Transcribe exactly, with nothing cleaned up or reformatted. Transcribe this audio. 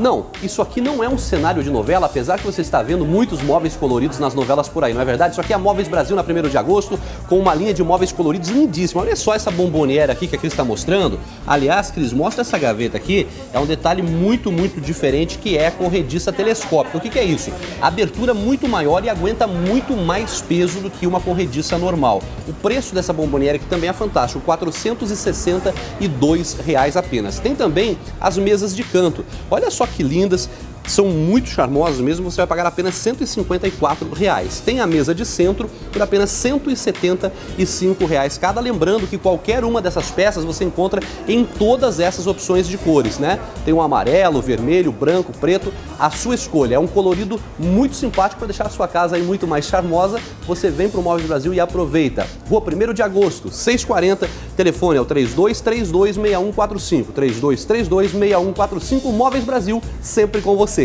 Não, isso aqui não é um cenário de novela, apesar que você está vendo muitos móveis coloridos nas novelas por aí, não é verdade? Isso aqui é a Móveis Brasil na primeiro de agosto, com uma linha de móveis coloridos lindíssima. Olha só essa bomboniera aqui que a Cris está mostrando. Aliás, Cris, mostra essa gaveta aqui. É um detalhe muito, muito diferente, que é a corrediça telescópica. O que, que é isso? Abertura muito maior e aguenta muito mais peso do que uma corrediça normal. O preço dessa bomboniera aqui também é fantástico, quatrocentos e sessenta e dois reais apenas. Tem também as mesas de canto. Olha só que lindas, são muito charmosas mesmo, você vai pagar apenas cento e cinquenta e quatro reais. Tem a mesa de centro por apenas cento e setenta e cinco reais cada. Lembrando que qualquer uma dessas peças você encontra em todas essas opções de cores, né? Tem o amarelo, vermelho, branco, preto, a sua escolha. É um colorido muito simpático para deixar a sua casa aí muito mais charmosa. Você vem para o Móveis Brasil e aproveita. Rua primeiro de agosto, seiscentos e quarenta, telefone é o três dois três dois, seis um quatro cinco, três dois três dois, seis um quatro cinco, Móveis Brasil, sempre com você.